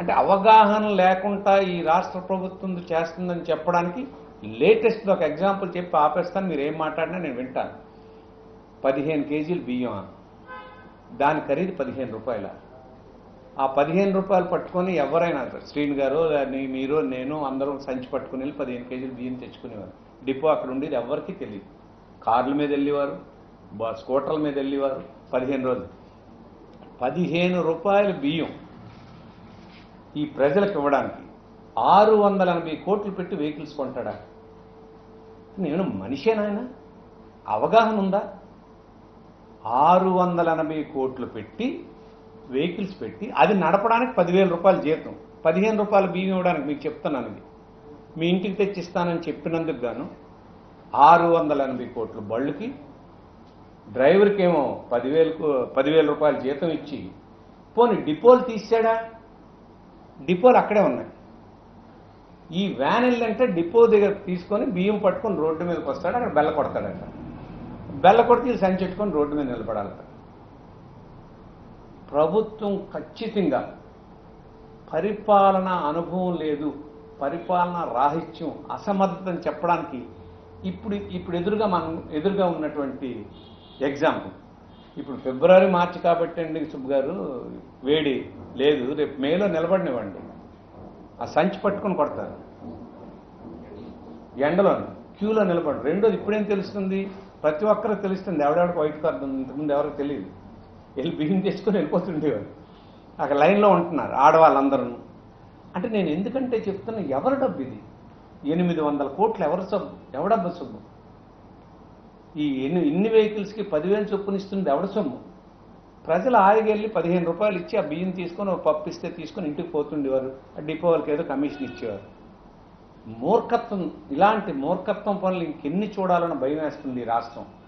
అంటే అవగాహన లేకుండా ఈ రాష్ట్ర ప్రభుత్వం చేస్తుందని చెప్పడానికి లేటెస్ట్ ఒక ఎగ్జాంపుల్ చెప్పి ఆపేస్తాను. మీరు ఏం మాట్లాడినా నేను వింటాను. 15 కేజీలు బియ్యం, దాని ఖరీదు 15 రూపాయల. ఆ 15 రూపాయలు పట్టుకొని ఎవరైనా శ్రీని గారు మీరు నేను అందరం సంచి పట్టుకుని వెళ్ళి 15 కేజీలు బియ్యం తెచ్చుకునేవారు. డిపో అక్కడ ఉండేది ఎవరికీ తెలియదు. కార్ల మీద వెళ్ళేవారు, స్కూటర్ల మీద వెళ్ళేవారు. 15 రోజులు 15 రూపాయల బియ్యం ఈ ప్రజలకు ఇవ్వడానికి 680 కోట్లు పెట్టి వెహికల్స్ కొంటాడా? నేను మనిషేనాయన? అవగాహన ఉందా? 680 కోట్లు పెట్టి వెహికల్స్ పెట్టి అది నడపడానికి 10,000 రూపాయలు జీతం, 15 రూపాయల బియ్యం ఇవ్వడానికి. మీకు చెప్తున్నాను, ఇది మీ ఇంటికి తెచ్చిస్తానని చెప్పినందుకు గాను 680 కోట్లు బళ్ళుకి, డ్రైవర్కి ఏమో 10,000 రూపాయలు జీతం ఇచ్చి, పోనీ డిపోలు తీసాడా? డిపోలు అక్కడే ఉన్నాయి. ఈ వ్యాన్ వెళ్ళంటే డిపో దగ్గర తీసుకొని బియ్యం పట్టుకొని రోడ్డు మీదకి వస్తాడు. అక్కడ బెల్ల కొడతాడట. బెల్ల కొడితే సంచెట్టుకొని రోడ్డు మీద నిలబడాలట. ప్రభుత్వం ఖచ్చితంగా పరిపాలన అనుభవం లేదు, పరిపాలన రాహిత్యం, అసమర్థతని చెప్పడానికి ఇప్పుడు ఎదురుగా ఉన్నటువంటి ఎగ్జాంపుల్. ఇప్పుడు ఫిబ్రవరి మార్చి కాబట్టి అండి సుబ్బు గారు, వేడి లేదు. రేపు మేలో నిలబడినివ్వండి, ఆ సంచి పట్టుకొని కొడతారు. ఎండలో క్యూలో నిలబడి. రెండోది ఇప్పుడేం తెలుస్తుంది? ప్రతి ఒక్కరు తెలుస్తుంది. ఎవడెవడికి వైట్ కార్డు ఉంది, ఇంతకుముందు ఎవరికి తెలియదు. వెళ్ళి బియ్యం తెచ్చుకొని వెళ్ళిపోతుండేవారు. అక్కడ లైన్లో ఉంటున్నారు ఆడవాళ్ళందరూ. అంటే నేను ఎందుకంటే చెప్తున్నా, ఎవరి డబ్బు ఇది? 800 కోట్లు ఎవడబ్బు సొమ్ము? ఈ ఇన్ని వెహికల్స్కి 10,000 చొప్పున ఇస్తుంది ఎవడ సొమ్ము? ప్రజలు ఆరిగెళ్ళి 15 రూపాయలు ఇచ్చి ఆ బియ్యం తీసుకొని పప్పు ఇస్తే తీసుకొని ఇంటికి పోతుండేవారు. ఆ డిపో వాళ్ళకి ఏదో కమిషన్ ఇచ్చేవారు. మూర్ఖత్వం, ఇలాంటి మూర్ఖత్వం పనులు ఇంకెన్ని చూడాలని భయం వేస్తుంది ఈ రాష్ట్రం.